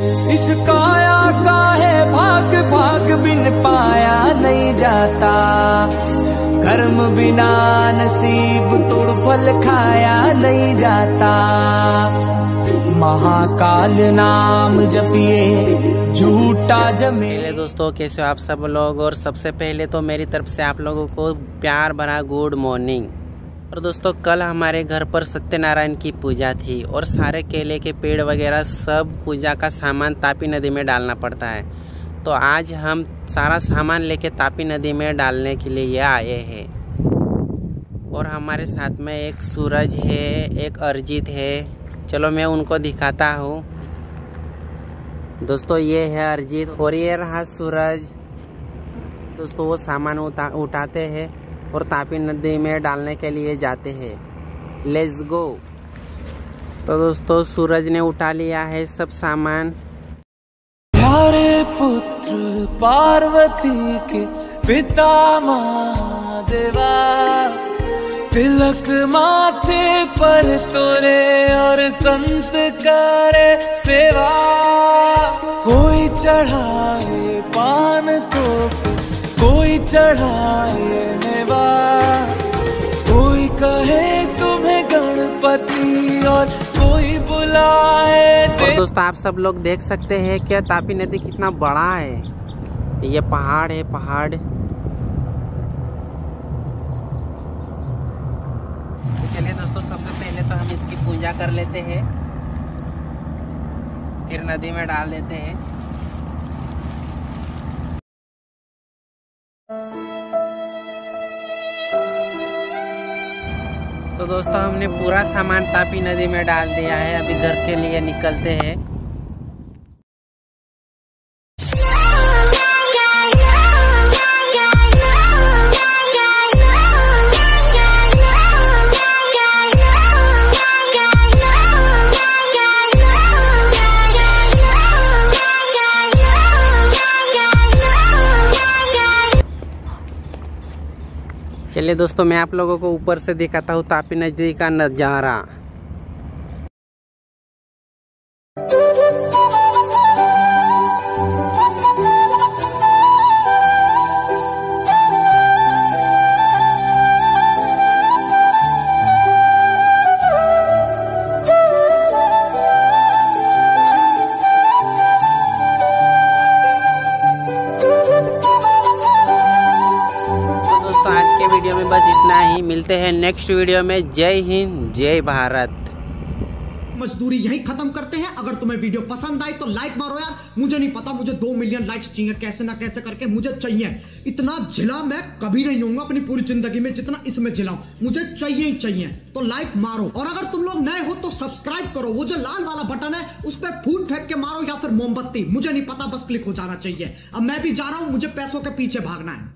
इस काया का है भाग भाग, बिन पाया नहीं जाता। कर्म बिना नसीब तुड़ फल खाया नहीं जाता। महाकाल नाम जपिए झूठा जमे। दोस्तों कैसे हो आप सब लोग, और सबसे पहले तो मेरी तरफ से आप लोगों को प्यार भरा गुड मॉर्निंग। और दोस्तों कल हमारे घर पर सत्यनारायण की पूजा थी और सारे केले के पेड़ वगैरह सब पूजा का सामान तापी नदी में डालना पड़ता है, तो आज हम सारा सामान लेके तापी नदी में डालने के लिए आए हैं। और हमारे साथ में एक सूरज है, एक अर्जीत है, चलो मैं उनको दिखाता हूँ। दोस्तों ये है अर्जीत और ये रहा सूरज। दोस्तों वो सामान उठाते हैं और तापी नदी में डालने के लिए जाते हैं। Let's go. तो दोस्तों सूरज ने उठा लिया है सब सामान। प्यारे पुत्र पार्वती के पिता महादेवा, तिलक माथे पर तोरे और संत करे सेवा। कोई चढ़ाए पान को, कोई चढ़ाए मेवा, कोई कहे तुम्हें गणपति और कोई बुलाए। दोस्तों आप सब लोग देख सकते हैं क्या तापी नदी कितना बड़ा है। ये पहाड़ है, पहाड़। चलिए दोस्तों सबसे पहले तो हम इसकी पूजा कर लेते हैं, फिर नदी में डाल देते हैं। तो दोस्तों हमने पूरा सामान तापी नदी में डाल दिया है, अभी घर के लिए निकलते हैं। चलिए दोस्तों मैं आप लोगों को ऊपर से दिखाता हूँ तापी नदी का नज़ारा। वीडियो में बस इतना ही, मिलते हैं नेक्स्ट वीडियो में। जय हिंद जय भारत। मजदूरी यही खत्म करते हैं। अगर तुम्हें वीडियो पसंद आई तो लाइक मारो यार। मुझे नहीं पता, मुझे 2 मिलियन लाइक्स चाहिए, कैसे ना कैसे करके मुझे चाहिए। इतना झिला मैं कभी नहीं होऊंगा अपनी पूरी जिंदगी में जितना इसमें झिलाऊं। मुझे चाहिए ही चाहिए, तो लाइक मारो। और अगर तुम लोग नए हो तो सब्सक्राइब करो। वो जो लाल वाला बटन है उस पर फूल फेंक के मारो या फिर मोमबत्ती, मुझे नहीं पता, बस क्लिक हो जाना चाहिए। अब मैं भी जा रहा हूँ, मुझे पैसों के पीछे भागना है।